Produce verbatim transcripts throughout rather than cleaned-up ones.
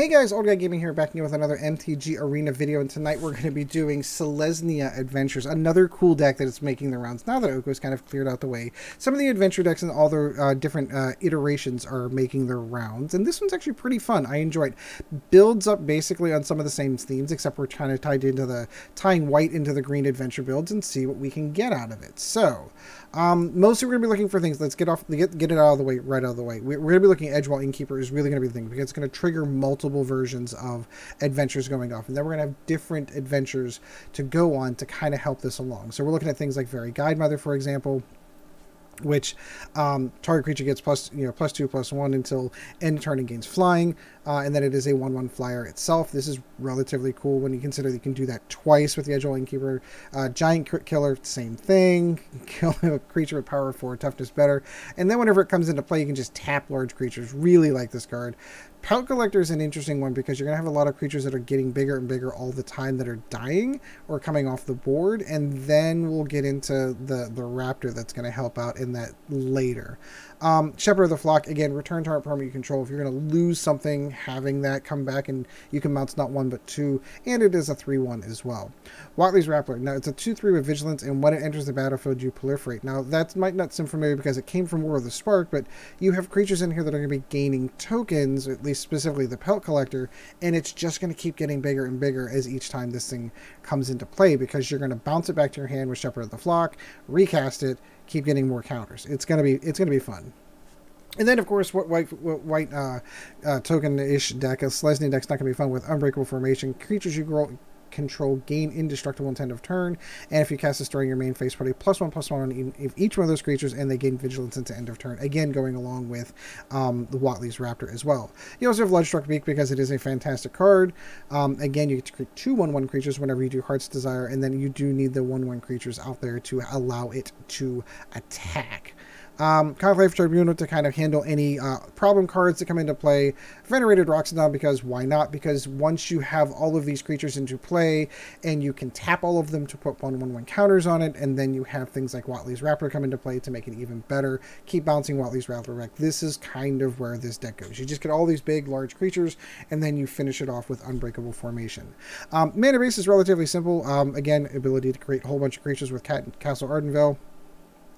Hey guys, Old Guy Gaming here, back here with another M T G Arena video, and tonight we're going to be doing Selesnia Adventures, another cool deck that is making the rounds now that Oko's kind of cleared out the way. Some of the adventure decks and all their uh, different uh, iterations are making their rounds, and this one's actually pretty fun. I enjoyed it. Builds up basically on some of the same themes, except we're trying to tie into the tying white into the green adventure builds and see what we can get out of it. So, um, mostly we're going to be looking for things. Let's get off, get, get it out of the way, right out of the way. We're going to be looking at Edgewall Innkeeper is really going to be the thing, because it's going to trigger multiple versions of adventures going off, and then we're gonna have different adventures to go on to kind of help this along. So we're looking at things like Faerie Guidemother, for example, which um, target creature gets plus you know plus two plus one until end of turn and gains flying, uh, and then it is a one one flyer itself. This is relatively cool when you consider that you can do that twice with the Edgewall Innkeeper. Uh, Giant Killer, same thing. Kill a creature with power four, toughness better, and then whenever it comes into play, you can just tap large creatures. Really like this card. Pelt Collector is an interesting one because you're going to have a lot of creatures that are getting bigger and bigger all the time that are dying or coming off the board, and then we'll get into the, the Raptor that's going to help out in that later. Um, Shepherd of the Flock, again, return target permanent you control. If you're going to lose something, having that come back, and you can mount not one but two, and it is a three one as well. Huatli's Raptor, now it's a two three with Vigilance, and when it enters the battlefield, you proliferate. Now, that might not seem familiar because it came from War of the Spark, but you have creatures in here that are going to be gaining tokens, at least specifically the Pelt Collector, and it's just going to keep getting bigger and bigger as each time this thing comes into play, because you're going to bounce it back to your hand with Shepherd of the Flock, recast it, keep getting more counters. It's going to be it's going to be fun. And then, of course, what white, what white uh, uh, token-ish deck, a Selesnya deck's not going to be fun with Unbreakable Formation. Creatures you grow, control gain indestructible until end of turn, and if you cast this during your main phase party, plus one plus one on each one of those creatures, and they gain vigilance until end of turn, again going along with um, the Huatli's Raptor as well. You also have Ludge Struck Beak because it is a fantastic card. Um, again, you get to create two one one creatures whenever you do Heart's Desire, and then you do need the one one creatures out there to allow it to attack. Um, Conclave Tribunal to kind of handle any uh, problem cards that come into play. Venerated Loxodon, because why not? Because once you have all of these creatures into play, and you can tap all of them to put one one one counters on it, and then you have things like Huatli's Raptor come into play to make it even better. Keep bouncing Huatli's Raptor back. This is kind of where this deck goes. You just get all these big, large creatures, and then you finish it off with Unbreakable Formation. Um, Mana Base is relatively simple. Um, again, ability to create a whole bunch of creatures with Cat Castle Ardenvale.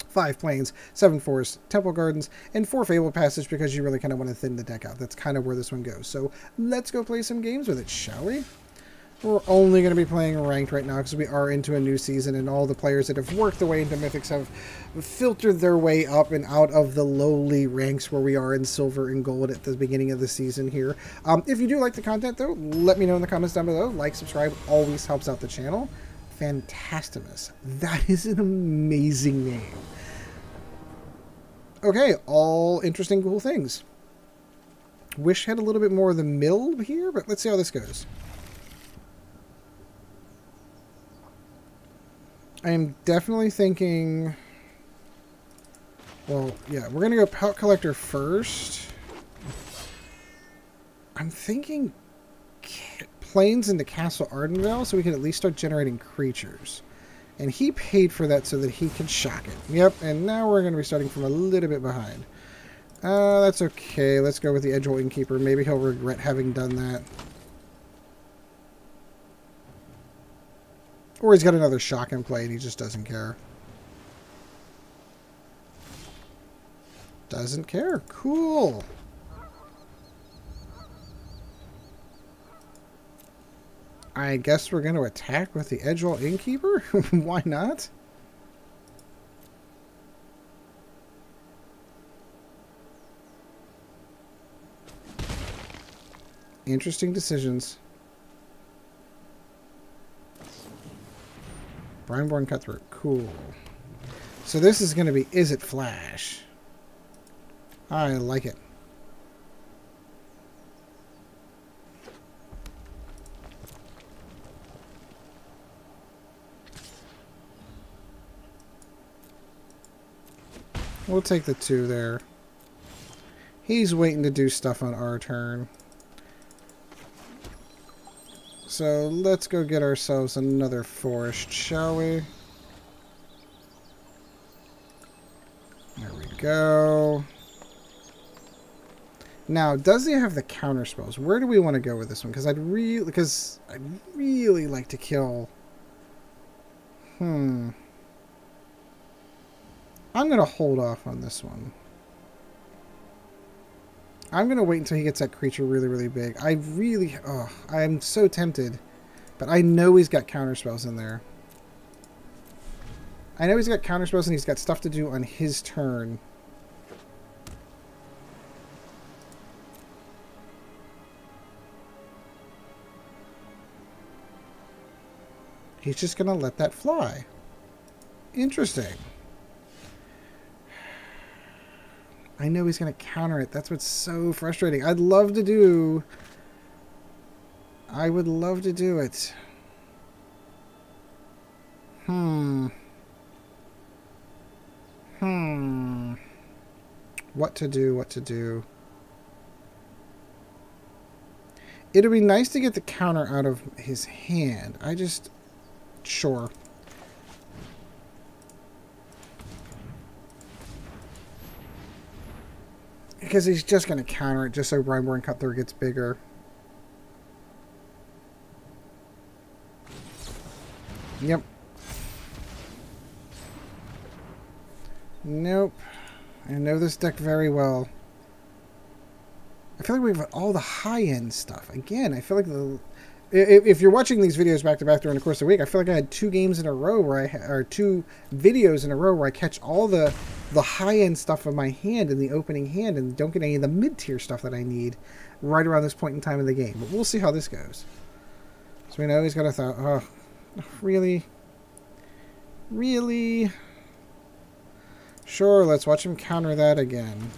Five plains, seven forests, temple gardens, and four Fabled Passage because you really kind of want to thin the deck out. That's kind of where this one goes. So let's go play some games with it, shall we? We're only going to be playing ranked right now because we are into a new season, and all the players that have worked their way into Mythics have filtered their way up and out of the lowly ranks where we are in silver and gold at the beginning of the season here. Um, if you do like the content, though, let me know in the comments down below. Like, subscribe, always helps out the channel. Fantastimus. That is an amazing name. Okay, all interesting, cool things. Wish had a little bit more of the mill here, but let's see how this goes. I am definitely thinking... Well, yeah, we're going to go Pelt Collector first. I'm thinking planes into Castle Ardenvale so we can at least start generating creatures. And he paid for that so that he can shock it. Yep, and now we're going to be starting from a little bit behind. Uh, that's okay. Let's go with the Edgewall Innkeeper. Maybe he'll regret having done that. Or he's got another shock in play and he just doesn't care. Doesn't care. Cool. I guess we're going to attack with the Edgewall Innkeeper? Why not? Interesting decisions. Brineborn Cutthroat. Cool. So this is going to be Is It Flash? I like it. We'll take the two there. He's waiting to do stuff on our turn. So let's go get ourselves another forest, shall we? There we go. Now, does he have the counter spells? Where do we want to go with this one? Because I'd really, because I'd really like to kill. Hmm. I'm gonna hold off on this one. I'm gonna wait until he gets that creature really, really big. I really, oh, I am so tempted, but I know he's got counter spells in there. I know he's got counter spells and he's got stuff to do on his turn. He's just going to let that fly. Interesting. I know he's going to counter it. That's what's so frustrating. I'd love to do... I would love to do it. Hmm. Hmm. What to do, what to do. It'd be nice to get the counter out of his hand. I just... Sure. Because he's just going to counter it just so Brineborn Cutthroat gets bigger. Yep. Nope. I know this deck very well. I feel like we've got all the high-end stuff. Again, I feel like the... If you're watching these videos back to back during the course of the week, I feel like I had two games in a row where I, or two videos in a row where I catch all the the high end stuff of my hand in the opening hand and don't get any of the mid tier stuff that I need right around this point in time of the game. But we'll see how this goes. So we know he's got a thought. Oh, really, really. Sure, let's watch him counter that again.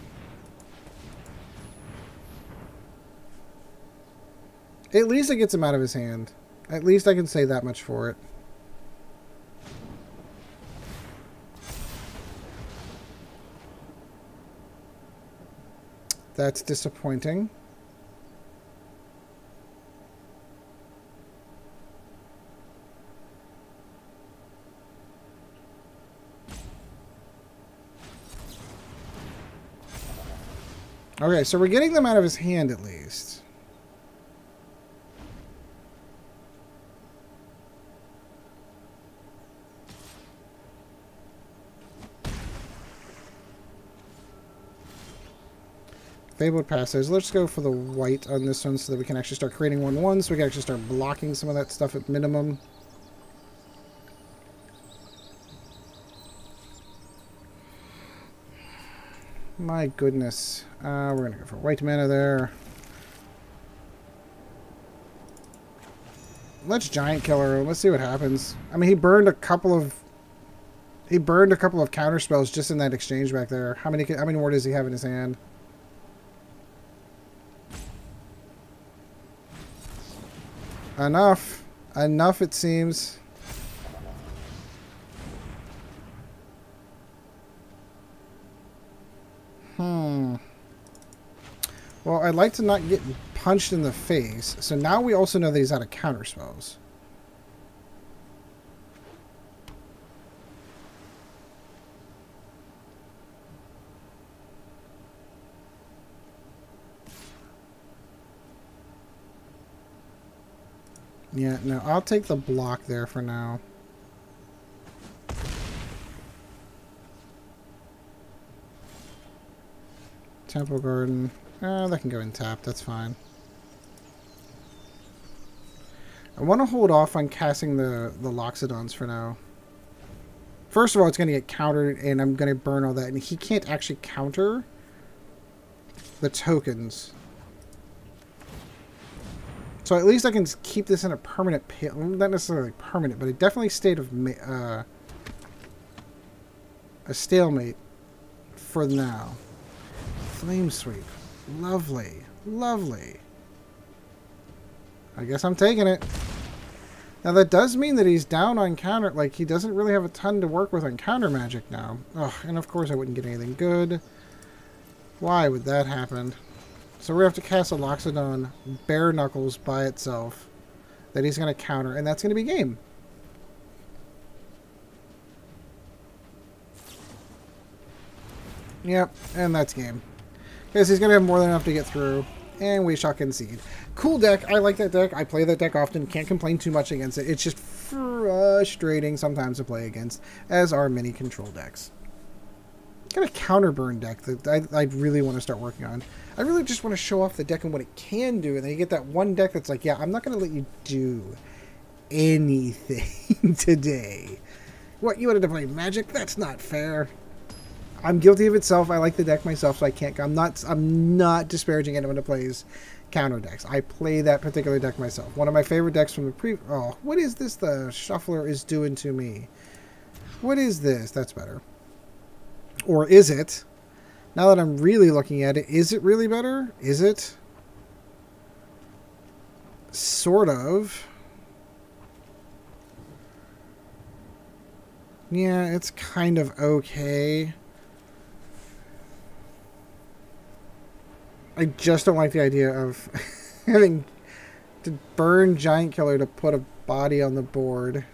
At least it gets him out of his hand. At least I can say that much for it. That's disappointing. Okay, so we're getting them out of his hand at least. Fabled Passage. Let's go for the white on this one so that we can actually start creating one one so we can actually start blocking some of that stuff at minimum. My goodness. Uh, we're going to go for white mana there. Let's Giant Killer. Let's see what happens. I mean, he burned a couple of... He burned a couple of counter spells just in that exchange back there. How many, how many more does he have in his hand? Enough. Enough, it seems. Hmm. Well, I'd like to not get punched in the face. So now we also know that he's out of counter spells. Yeah, no, I'll take the block there for now. Temple Garden. Oh, that can go in tap. That's fine. I want to hold off on casting the, the Loxodons for now. First of all, it's going to get countered, and I'm going to burn all that. And he can't actually counter the tokens. So at least I can keep this in a permanent... Not necessarily permanent, but a definitely state of... Uh, a stalemate for now. Flame Sweep. Lovely. Lovely. I guess I'm taking it. Now that does mean that he's down on counter... Like, he doesn't really have a ton to work with on counter magic now. Oh, and of course I wouldn't get anything good. Why would that happen? So we have to cast a Loxodon bare knuckles by itself that he's going to counter, and that's going to be game. Yep, and that's game. Because he's going to have more than enough to get through. And we shall concede. Cool deck. I like that deck. I play that deck often. Can't complain too much against it. It's just frustrating sometimes to play against, as are many control decks. Got a counterburn deck that I, I really want to start working on. I really just want to show off the deck and what it can do. And then you get that one deck that's like, yeah, I'm not going to let you do anything today. What, you wanted to play Magic? That's not fair. I'm guilty of itself. I like the deck myself, so I can't. I'm not. I'm not disparaging anyone who plays counter decks. I play that particular deck myself. One of my favorite decks from the pre. Oh, what is this? The shuffler is doing to me. What is this? That's better. Or is it? Now that I'm really looking at it, is it really better? Is it? Sort of. Yeah, it's kind of okay. I just don't like the idea of having to burn Giant Killer to put a body on the board.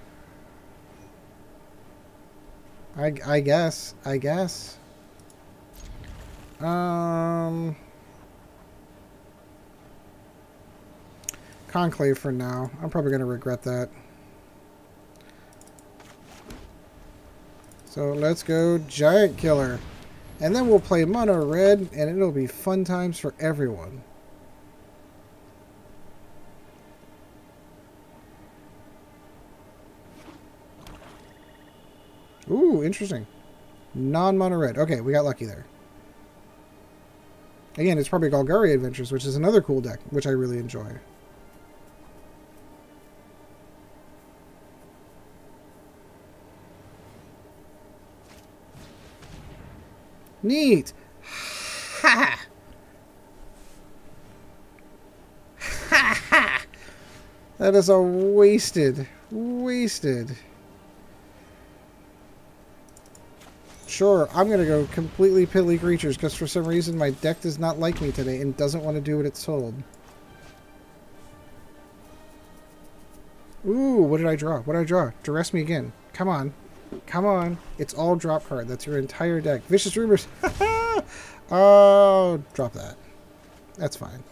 I, I guess. I guess. Um, Conclave for now. I'm probably going to regret that. So let's go Giant Killer. And then we'll play mono red, and it'll be fun times for everyone. Ooh, interesting. Non-mono red. Okay, we got lucky there. Again, it's probably Galgari Adventures, which is another cool deck, which I really enjoy. Neat. Ha ha. Ha ha. That is a wasted, wasted. Sure, I'm going to go completely piddly creatures because for some reason my deck does not like me today and doesn't want to do what it's told. Ooh, what did I draw? What did I draw? Duress me again. Come on. Come on. It's all drop card. That's your entire deck. Vicious rumors. Oh, drop that. That's fine.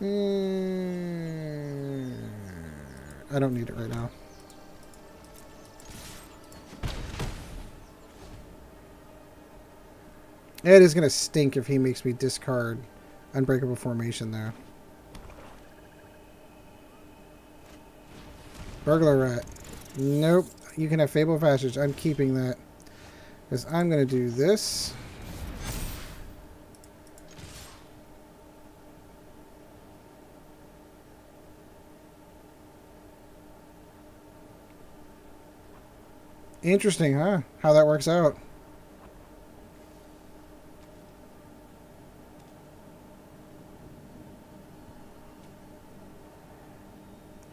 Mm, I don't need it right now. It is going to stink if he makes me discard Unbreakable Formation there. Burglar Rat. Nope. You can have Fabled Passage. I'm keeping that. Because I'm going to do this. Interesting, huh? How that works out.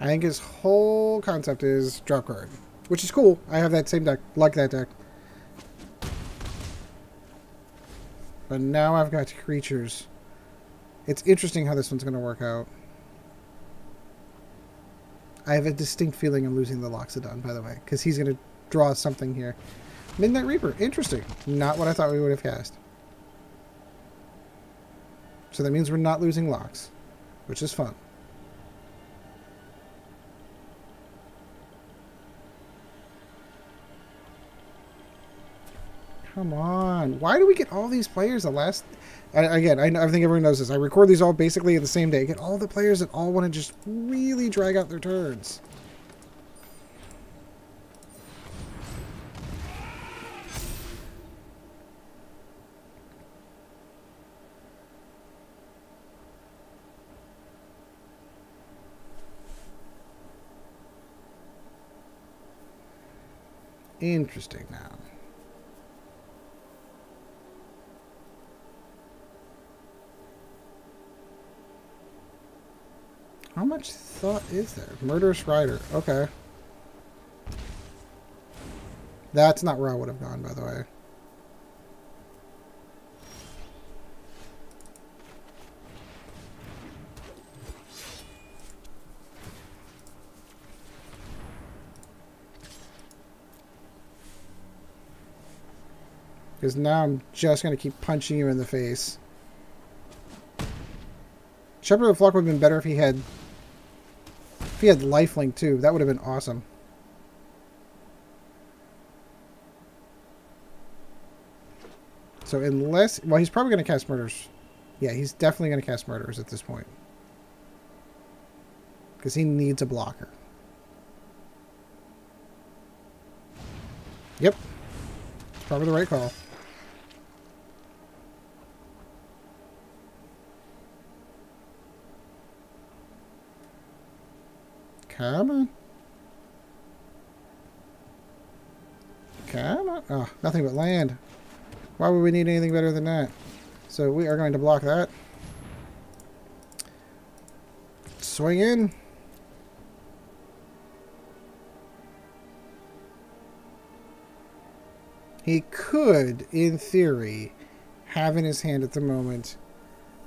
I think his whole concept is drop card, which is cool. I have that same deck, like that deck. But now I've got creatures. It's interesting how this one's going to work out. I have a distinct feeling I'm losing the Loxodon, by the way, because he's going to draw something here. Midnight Reaper, interesting. Not what I thought we would have cast. So that means we're not losing Lox, which is fun. Come on. Why do we get all these players the last... I, again, I, I think everyone knows this. I record these all basically at the same day. I get all the players that all want to just really drag out their turns. Interesting now. How much thought is there? Murderous Rider. Okay. That's not where I would have gone, by the way. Because now I'm just going to keep punching you in the face. Shepherd of the Flock would have been better if he had... If he had Lifelink too. That would have been awesome. So unless... Well, he's probably going to cast Murderous. Yeah, he's definitely going to cast Murderous at this point. Because he needs a blocker. Yep. It's probably the right call. Come on. Come on. Oh, nothing but land. Why would we need anything better than that? So we are going to block that. Swing in. He could, in theory, have in his hand at the moment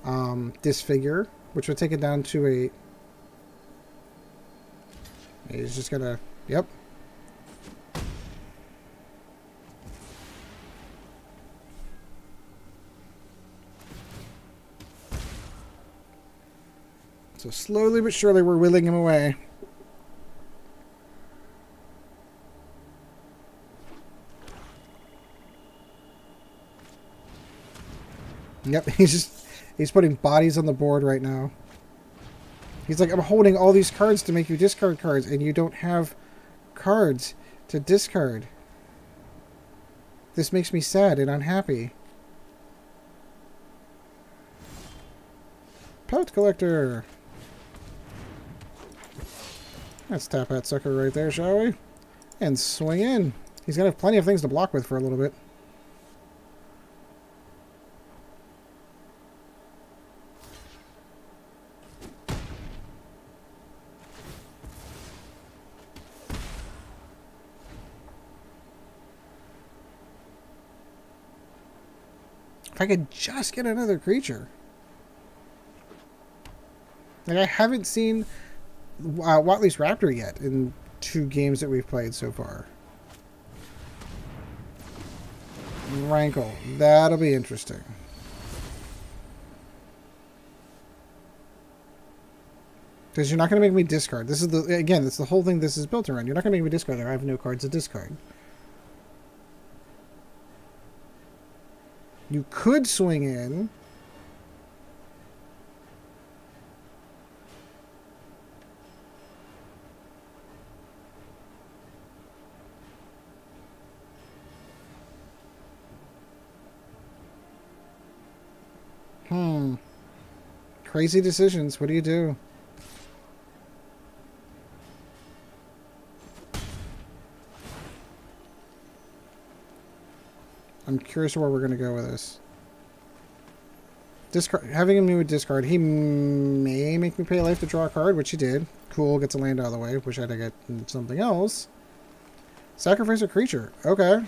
um, Disfigure, which would take it down to a... He's just gonna... Yep. So slowly but surely we're wheeling him away. Yep, he's just, he's putting bodies on the board right now. He's like, I'm holding all these cards to make you discard cards, and you don't have cards to discard. This makes me sad and unhappy. Pelt Collector! Let's tap that sucker right there, shall we? And swing in. He's going to have plenty of things to block with for a little bit. If I could just get another creature. Like, I haven't seen uh, Huatli's Raptor yet in two games that we've played so far. Rankle. That'll be interesting. Because you're not going to make me discard. This is the... Again, that's the whole thing this is built around. You're not going to make me discard there. I have no cards to discard. You could swing in... Hmm. Crazy decisions. What do you do? I'm curious where we're going to go with this. Discard. Having him with discard, he may make me pay life to draw a card, which he did. Cool. Gets a land out of the way. Wish I'd get something else. Sacrifice a creature. Okay.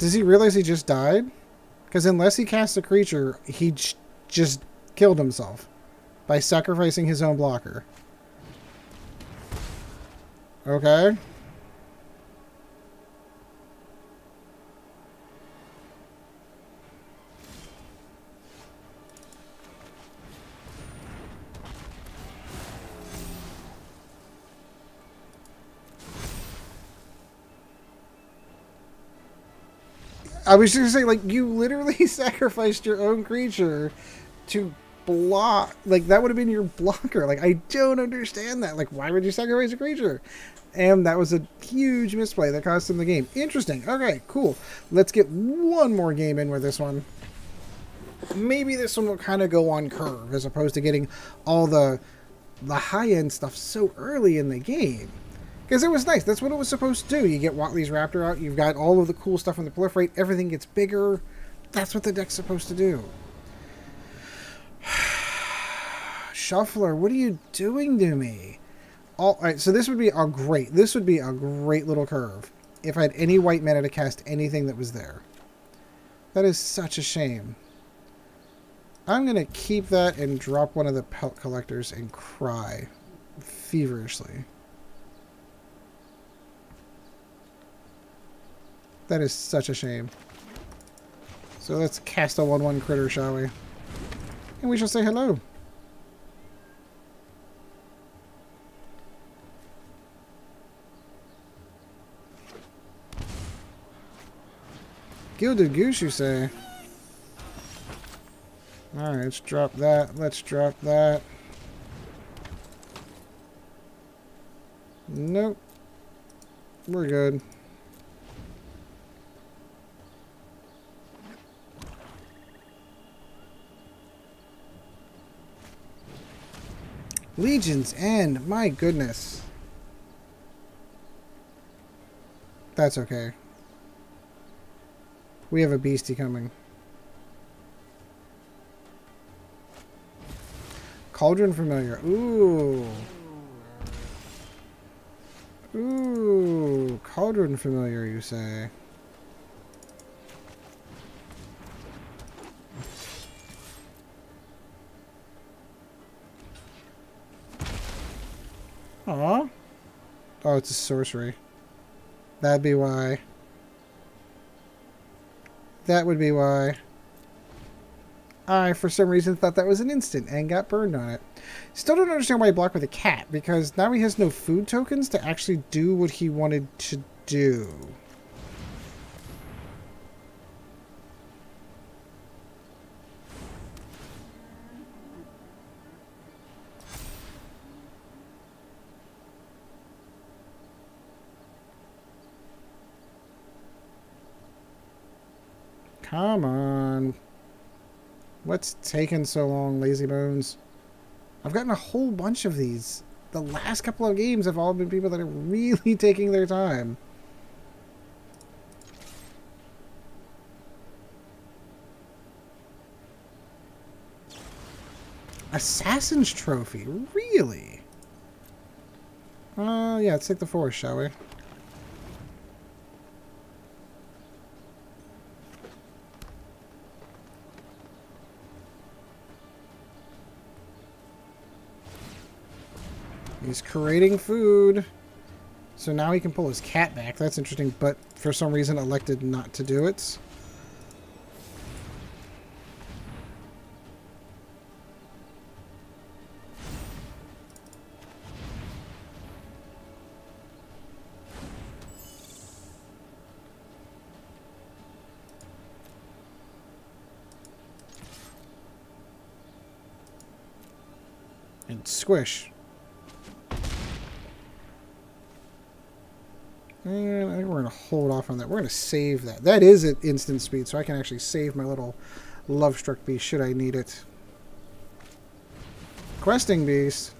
Does he realize he just died? Because unless he casts a creature, he j just killed himself by sacrificing his own blocker. Okay. I was just saying, like, you literally sacrificed your own creature to block. Like, that would have been your blocker. Like, I don't understand that. Like, why would you sacrifice a creature? And that was a huge misplay that cost him the game. Interesting. Okay, cool. Let's get one more game in with this one. Maybe this one will kind of go on curve as opposed to getting all the, the high-end stuff so early in the game. Because it was nice. That's what it was supposed to do. You get Huatli's Raptor out. You've got all of the cool stuff on the proliferate. Everything gets bigger. That's what the deck's supposed to do. Shuffler, what are you doing to me? All, all right, so this would be a great... This would be a great little curve. If I had any white mana to cast anything that was there. That is such a shame. I'm going to keep that and drop one of the Pelt Collectors and cry feverishly. That is such a shame. So let's cast a one one critter, shall we? And we shall say hello. Gilded Goose, you say? Alright, let's drop that. Let's drop that. Nope. We're good. Legion's End. My goodness. That's okay. We have a beastie coming. Cauldron Familiar. Ooh. Ooh. Cauldron Familiar, you say? Aww. Oh, it's a sorcery. That'd be why. That would be why. I, for some reason, thought that was an instant and got burned on it. Still don't understand why he blocked with a cat, because now he has no food tokens to actually do what he wanted to do. Come on. What's taking so long, Lazy Bones? I've gotten a whole bunch of these. The last couple of games have all been people that are really taking their time. Assassin's Trophy? Really? Uh, yeah, let's take the forest, shall we? He's creating food. So now he can pull his cat back. That's interesting, but for some reason elected not to do it. And squish. And I think we're going to hold off on that. We're going to save that. That is at instant speed, so I can actually save my little Lovestruck Beast should I need it. Questing Beast.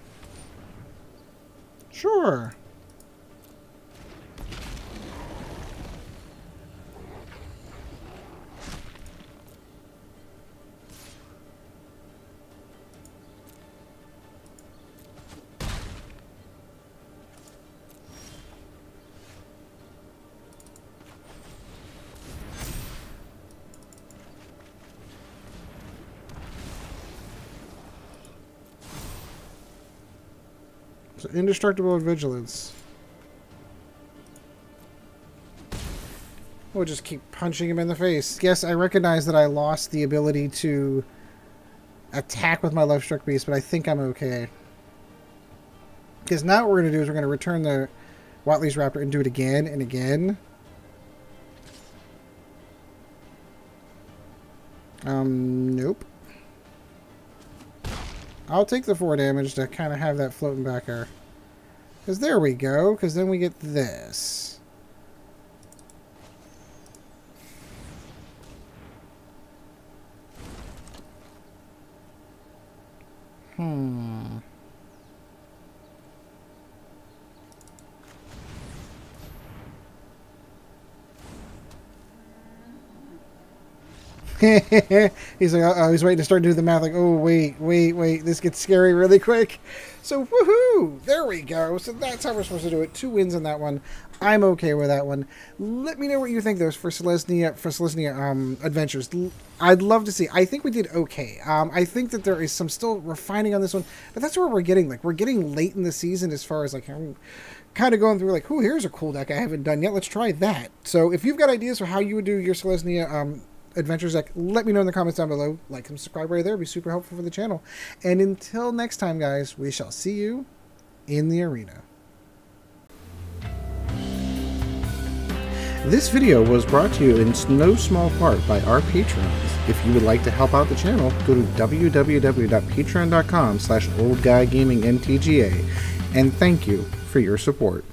Sure. So indestructible and vigilance. We'll just keep punching him in the face. Yes, I recognize that I lost the ability to attack with my Lovestruck Beast, but I think I'm okay. Because now what we're going to do is we're going to return the Huatli's Raptor and do it again and again. Um, nope. I'll take the four damage to kind of have that floating back there. Because there we go. Because then we get this. Hmm. He's like, uh-oh, he's waiting to start doing the math. Like, oh, wait, wait, wait. This gets scary really quick. So, woohoo! There we go. So that's how we're supposed to do it. Two wins on that one. I'm okay with that one. Let me know what you think, though, for Selesnia, for Selesnia um, Adventures. I'd love to see. I think we did okay. Um, I think that there is some still refining on this one, but that's where we're getting. Like, we're getting late in the season as far as, like, I'm kind of going through, like, oh, here's a cool deck I haven't done yet. Let's try that. So if you've got ideas for how you would do your Selesnia um, Adventures deck, let me know in the comments down below. Like and subscribe right there. It'd be super helpful for the channel. And until next time, guys, we shall see you in the arena. This video was brought to you in no small part by our Patreons. If you would like to help out the channel, go to w w w dot patreon dot com slash old guy gaming M T G A, and thank you for your support.